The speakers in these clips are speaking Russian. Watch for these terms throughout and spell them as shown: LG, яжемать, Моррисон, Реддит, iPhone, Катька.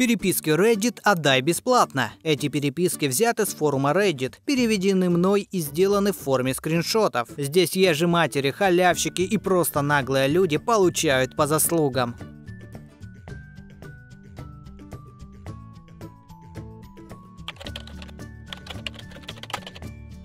Переписки Reddit отдай бесплатно. Эти переписки взяты с форума Reddit, переведены мной и сделаны в форме скриншотов. Здесь ежематери, халявщики и просто наглые люди получают по заслугам.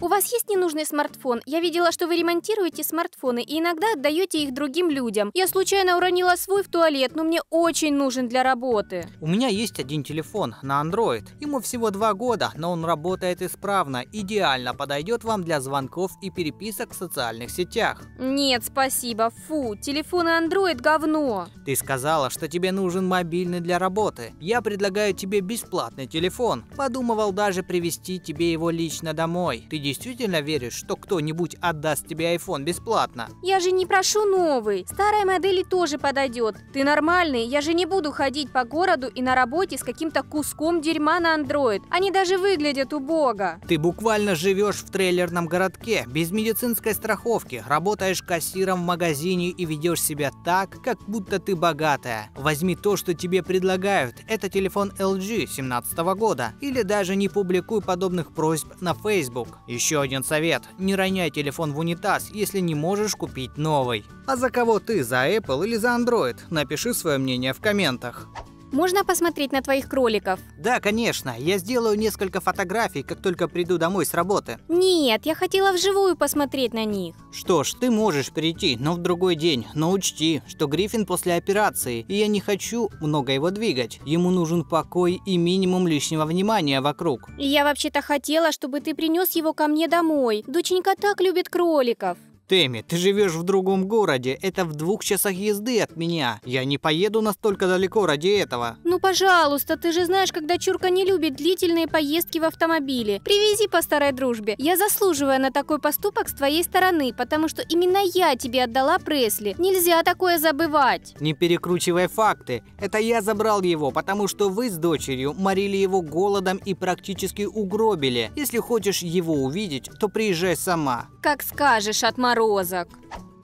У вас есть ненужный смартфон? Я видела, что вы ремонтируете смартфоны и иногда отдаете их другим людям. Я случайно уронила свой в туалет, но мне очень нужен для работы. У меня есть один телефон на Android. Ему всего 2 года, но он работает исправно. Идеально подойдет вам для звонков и переписок в социальных сетях. Нет, спасибо. Фу, телефоны Android говно. Ты сказала, что тебе нужен мобильный для работы. Я предлагаю тебе бесплатный телефон. Подумывал даже привезти тебе его лично домой. Ты действительно веришь, что кто-нибудь отдаст тебе iPhone бесплатно? Я же не прошу новый. Старой модели тоже подойдет. Ты нормальный, я же не буду ходить по городу и на работе с каким-то куском дерьма на Android. Они даже выглядят убого. Ты буквально живешь в трейлерном городке, без медицинской страховки, работаешь кассиром в магазине и ведешь себя так, как будто ты богатая. Возьми то, что тебе предлагают. Это телефон LG 2017 года. Или даже не публикуй подобных просьб на Facebook. Еще один совет. Не роняй телефон в унитаз, если не можешь купить новый. А за кого ты? За Apple или за Android? Напиши свое мнение в комментах. Можно посмотреть на твоих кроликов? Да, конечно. Я сделаю несколько фотографий, как только приду домой с работы. Нет, я хотела вживую посмотреть на них. Что ж, ты можешь прийти, но в другой день. Но учти, что Гриффин после операции, и я не хочу много его двигать. Ему нужен покой и минимум лишнего внимания вокруг. Я вообще-то хотела, чтобы ты принес его ко мне домой. Доченька так любит кроликов. Тэмми, ты живешь в другом городе, это в 2 часах езды от меня. Я не поеду настолько далеко ради этого. Ну пожалуйста, ты же знаешь, как дочурка не любит длительные поездки в автомобиле. Привези по старой дружбе. Я заслуживаю на такой поступок с твоей стороны, потому что именно я тебе отдала Пресли. Нельзя такое забывать. Не перекручивай факты. Это я забрал его, потому что вы с дочерью морили его голодом и практически угробили. Если хочешь его увидеть, то приезжай сама. Как скажешь, отморозок.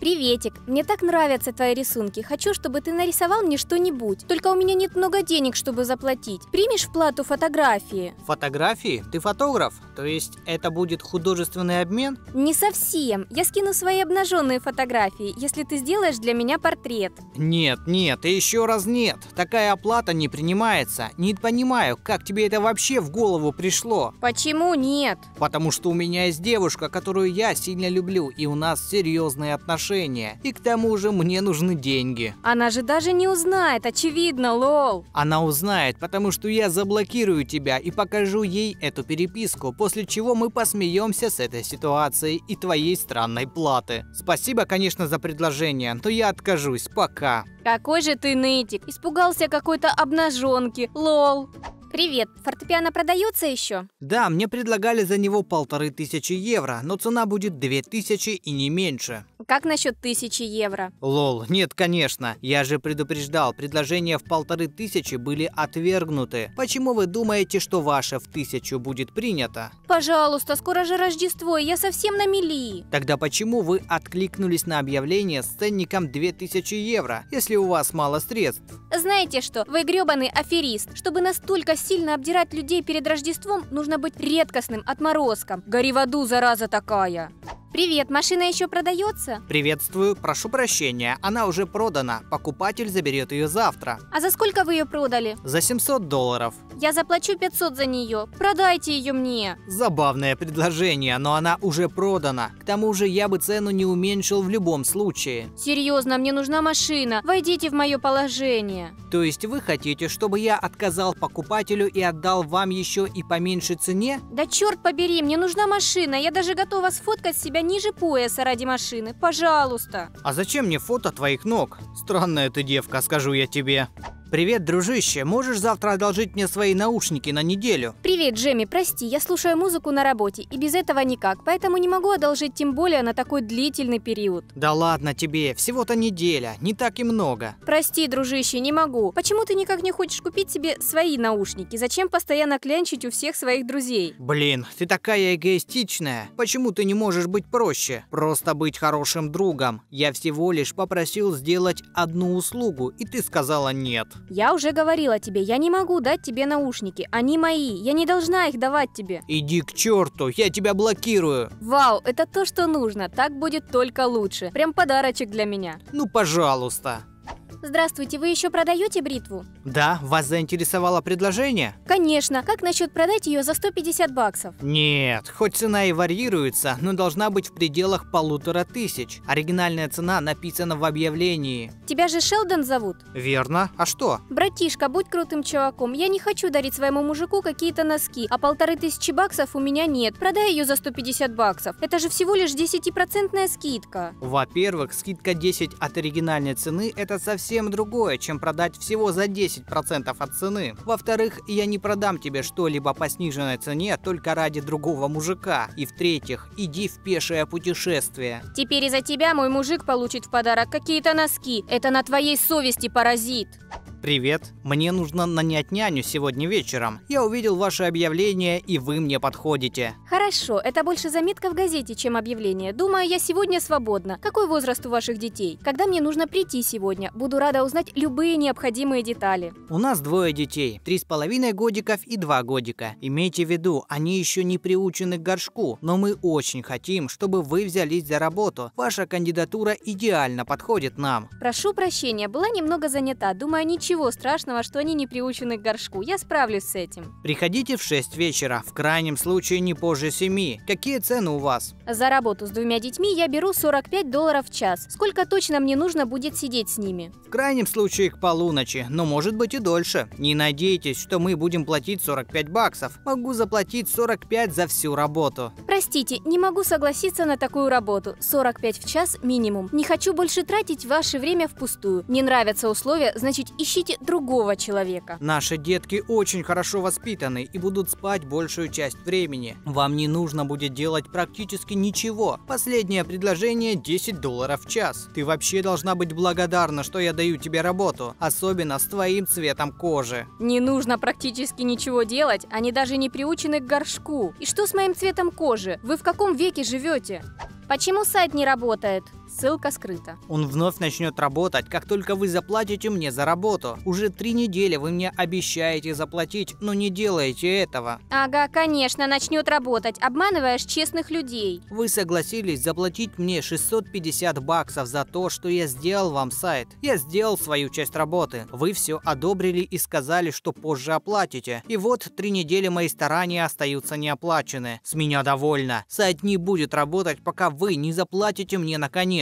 Приветик, мне так нравятся твои рисунки. Хочу, чтобы ты нарисовал мне что-нибудь. Только у меня нет много денег, чтобы заплатить. Примешь в плату фотографии? Фотографии? Ты фотограф? То есть это будет художественный обмен? Не совсем. Я скину свои обнаженные фотографии, если ты сделаешь для меня портрет. Нет, нет, и еще раз нет. Такая оплата не принимается. Не понимаю, как тебе это вообще в голову пришло. Почему нет? Потому что у меня есть девушка, которую я сильно люблю, и у нас серьезные отношения. И к тому же мне нужны деньги. Она же даже не узнает, очевидно, лол. Она узнает, потому что я заблокирую тебя и покажу ей эту переписку, после чего мы посмеемся с этой ситуацией и твоей странной платы. Спасибо, конечно, за предложение, но я откажусь. Пока. Какой же ты нытик. Испугался какой-то обнаженки. Лол. Привет. Фортепиано продается еще? Да, мне предлагали за него 1500 евро, но цена будет 2000 и не меньше. Как насчет 1000 евро? Лол, нет, конечно. Я же предупреждал, предложения в 1500 были отвергнуты. Почему вы думаете, что ваше в 1000 будет принято? Пожалуйста, скоро же Рождество, я совсем на мели. Тогда почему вы откликнулись на объявление с ценником 2000 евро, если у вас мало средств? Знаете что, вы гребаный аферист. Чтобы настолько сильно обдирать людей перед Рождеством, нужно быть редкостным отморозком. Гори в аду, зараза такая. Привет, машина еще продается? Приветствую, прошу прощения, она уже продана. Покупатель заберет ее завтра. А за сколько вы ее продали? За $700. Я заплачу 500 за нее. Продайте ее мне. Забавное предложение, но она уже продана. К тому же я бы цену не уменьшил в любом случае. Серьезно, мне нужна машина. Войдите в мое положение. То есть вы хотите, чтобы я отказал покупателю и отдал вам еще и по меньшей цене? Да черт побери, мне нужна машина. Я даже готова сфоткать себя ниже пояса ради машины. Пожалуйста. А зачем мне фото твоих ног? Странная ты девка, скажу я тебе. Привет, дружище, можешь завтра одолжить мне свои наушники на неделю? Привет, Джемми, прости, я слушаю музыку на работе, и без этого никак, поэтому не могу одолжить, тем более на такой длительный период. Да ладно тебе, всего-то неделя, не так и много. Прости, дружище, не могу. Почему ты никак не хочешь купить себе свои наушники? Зачем постоянно клянчить у всех своих друзей? Блин, ты такая эгоистичная. Почему ты не можешь быть проще? Просто быть хорошим другом. Я всего лишь попросил сделать одну услугу, и ты сказала нет. Я уже говорила тебе, я не могу дать тебе наушники. Они мои, я не должна их давать тебе. Иди к черту, я тебя блокирую. Вау, это то, что нужно, так будет только лучше. Прям подарочек для меня. Ну, пожалуйста. Здравствуйте, вы еще продаете бритву? Да, вас заинтересовало предложение? Конечно, как насчет продать ее за 150 баксов? Нет, хоть цена и варьируется, но должна быть в пределах 1500. Оригинальная цена написана в объявлении. Тебя же Шелдон зовут? Верно, а что? Братишка, будь крутым чуваком, я не хочу дарить своему мужику какие-то носки, а 1500 баксов у меня нет. Продай ее за 150 баксов, это же всего лишь 10% скидка. Во-первых, скидка 10 от оригинальной цены это совсем другое, чем продать всего за 10% от цены. Во-вторых, я не продам тебе что-либо по сниженной цене только ради другого мужика. И в-третьих, иди в пешее путешествие. Теперь из-за тебя мой мужик получит в подарок какие-то носки. Это на твоей совести, паразит. Привет, мне нужно нанять няню сегодня вечером. Я увидел ваше объявление, и вы мне подходите. Хорошо, это больше заметка в газете, чем объявление. Думаю, я сегодня свободна. Какой возраст у ваших детей? Когда мне нужно прийти сегодня? Буду рада узнать любые необходимые детали. У нас 2 детей, 3,5 годиков и 2 годика. Имейте в виду, они еще не приучены к горшку, но мы очень хотим, чтобы вы взялись за работу. Ваша кандидатура идеально подходит нам. Прошу прощения, была немного занята. Думаю, ничего страшного, что они не приучены к горшку. Я справлюсь с этим. Приходите в 6 вечера, в крайнем случае не позже 7. Какие цены у вас? За работу с 2 детьми я беру 45 долларов в час. Сколько точно мне нужно будет сидеть с ними? В крайнем случае к полуночи, но может быть и дольше. Не надейтесь, что мы будем платить 45 баксов. Могу заплатить 45 за всю работу. Простите, не могу согласиться на такую работу. 45 в час минимум. Не хочу больше тратить ваше время впустую. Не нравятся условия, значит ищите другого человека. Наши детки очень хорошо воспитаны и будут спать большую часть времени. Вам не нужно будет делать практически ничего. Последнее предложение 10 долларов в час. Ты вообще должна быть благодарна, что я даю тебе работу, особенно с твоим цветом кожи. Не нужно практически ничего делать, они даже не приучены к горшку. И что с моим цветом кожи? Вы в каком веке живете? Почему сайт не работает? Ссылка скрыта. Он вновь начнет работать, как только вы заплатите мне за работу. Уже 3 недели вы мне обещаете заплатить, но не делаете этого. Ага, конечно, начнет работать. Обманываешь честных людей. Вы согласились заплатить мне 650 баксов за то, что я сделал вам сайт. Я сделал свою часть работы. Вы все одобрили и сказали, что позже оплатите. И вот 3 недели мои старания остаются неоплачены. С меня довольно. Сайт не будет работать, пока вы не заплатите мне наконец.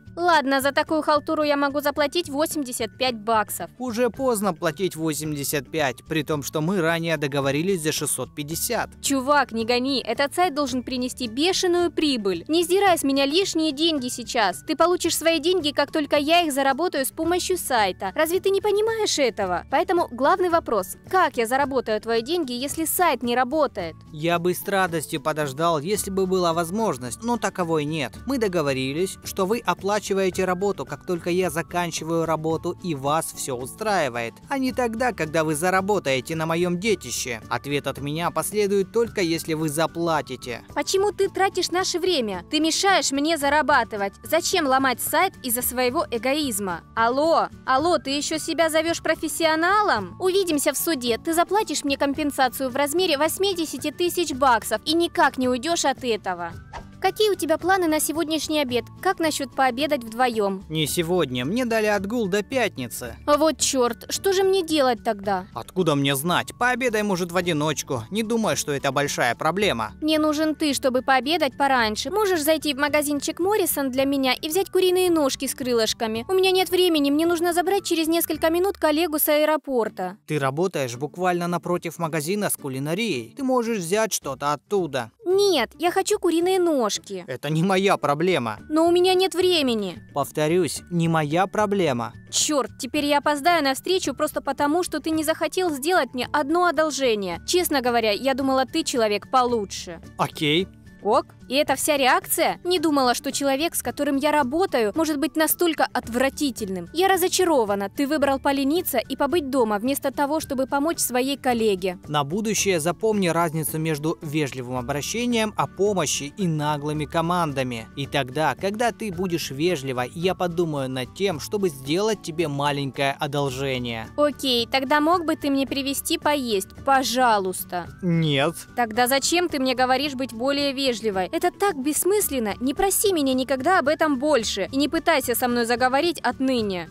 Ладно, за такую халтуру я могу заплатить 85 баксов. Уже поздно платить 85, при том, что мы ранее договорились за 650. Чувак, не гони, этот сайт должен принести бешеную прибыль. Не сдирай с меня лишние деньги сейчас. Ты получишь свои деньги, как только я их заработаю с помощью сайта. Разве ты не понимаешь этого? Поэтому главный вопрос, как я заработаю твои деньги, если сайт не работает? Я бы с радостью подождал, если бы была возможность, но таковой нет. Мы договорились, что вы оплачиваете работу, как только я заканчиваю работу и вас все устраивает, а не тогда, когда вы заработаете на моем детище. Ответ от меня последует только если вы заплатите. Почему ты тратишь наше время? Ты мешаешь мне зарабатывать. Зачем ломать сайт из-за своего эгоизма? Алло, алло, ты еще себя зовешь профессионалом? Увидимся в суде. Ты заплатишь мне компенсацию в размере 80 тысяч баксов и никак не уйдешь от этого. Какие у тебя планы на сегодняшний обед? Как насчет пообедать вдвоем? Не сегодня, мне дали отгул до пятницы. Вот черт, что же мне делать тогда? Откуда мне знать? Пообедай, может, в одиночку. Не думай, что это большая проблема. Мне нужен ты, чтобы пообедать пораньше. Можешь зайти в магазинчик Моррисон для меня и взять куриные ножки с крылышками? У меня нет времени, мне нужно забрать через несколько минут коллегу с аэропорта. Ты работаешь буквально напротив магазина с кулинарией. Ты можешь взять что-то оттуда. Нет, я хочу куриные ножки. Это не моя проблема. Но у меня нет времени. Повторюсь, не моя проблема. Черт, теперь я опоздаю на встречу просто потому, что ты не захотел сделать мне одно одолжение. Честно говоря, я думала, ты человек получше. Окей. скок. И эта вся реакция? Не думала, что человек, с которым я работаю, может быть настолько отвратительным. Я разочарована. Ты выбрал полениться и побыть дома, вместо того, чтобы помочь своей коллеге. На будущее запомни разницу между вежливым обращением о помощи и наглыми командами. И тогда, когда ты будешь вежлива, я подумаю над тем, чтобы сделать тебе маленькое одолжение. Окей, тогда мог бы ты мне привезти поесть? Пожалуйста. Нет. Тогда зачем ты мне говоришь быть более вежливой? Это так бессмысленно. Не проси меня никогда об этом больше. И не пытайся со мной заговорить отныне.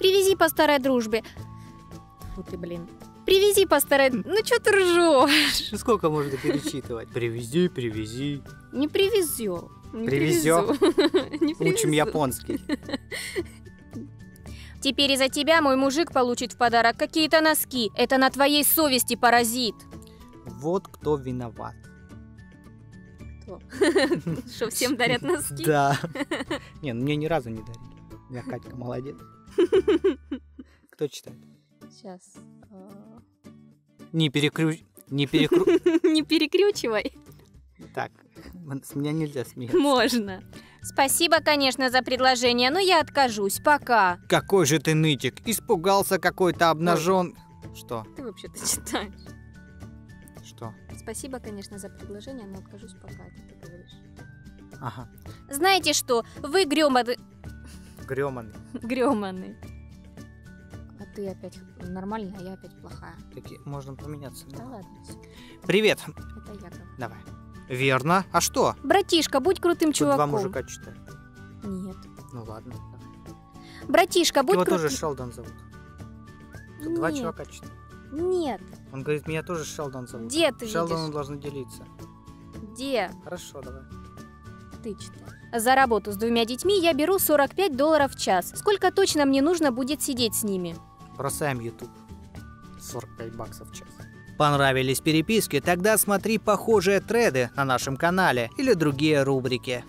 Привези по старой дружбе. Фу ты, блин. Привези по старой... Ну что ты ржешь? Сколько можно перечитывать? Привези, привези. Не привезё. Привезё. Учим японский. Теперь из-за тебя мой мужик получит в подарок какие-то носки. Это на твоей совести, паразит. Вот кто виноват. Кто? Что, всем дарят носки? Да. Не, мне ни разу не дарили. Я, Катька, молодец. Кто читает? Сейчас. Не перекрючивай. Так, с меня нельзя смеяться. Можно. Спасибо, конечно, за предложение, но я откажусь. Пока. Какой же ты нытик. Испугался какой-то обнажен... Ой. Что? Ты вообще-то читаешь. Что? Спасибо, конечно, за предложение, но откажусь пока. Ты говоришь. Ага. Знаете что? Вы грёманы... Грёманы. Грёманы. А ты опять нормальная, а я опять плохая. Такие, можно поменяться. Да ладно. Привет. Это я. Давай. Верно. А что? Братишка, будь крутым чуваком. Тут два мужика читают. Нет. Ну ладно. Братишка, будь крутым. Его тоже Шелдон зовут. Тут нет. Два чувака читают. Нет. Он говорит, меня тоже Шелдон зовут. Где ты видишь? Шелдоном должны делиться. Где? Хорошо, давай. Ты читаешь. За работу с двумя детьми я беру $45 в час. Сколько точно мне нужно будет сидеть с ними? Бросаем YouTube. 45 баксов в час. Понравились переписки? Тогда смотри похожие треды на нашем канале или другие рубрики.